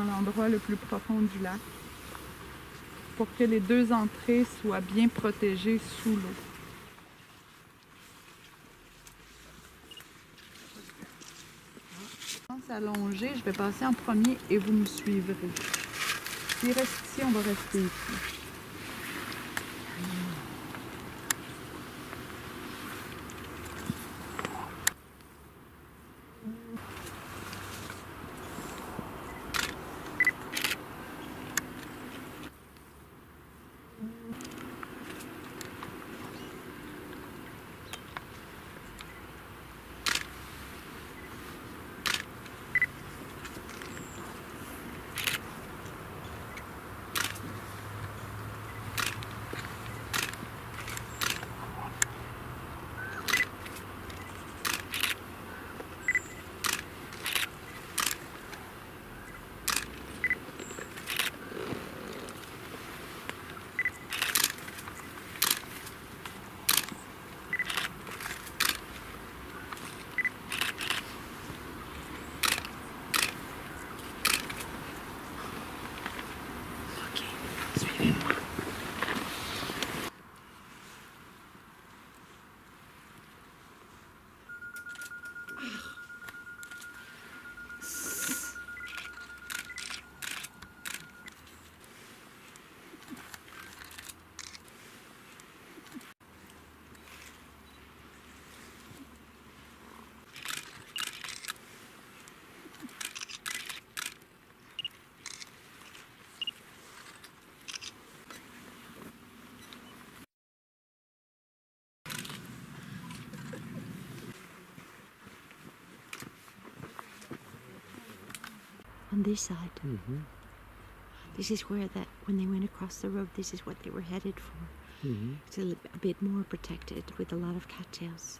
à l'endroit le plus profond du lac pour que les deux entrées soient bien protégées sous l'eau. Allongé, je vais passer en premier et vous me suivrez. S'il reste ici, on va rester ici. On this side. Mm-hmm. This is where that when they went across the road, this is what they were headed for. Mm-hmm. It's a bit more protected with a lot of cattails.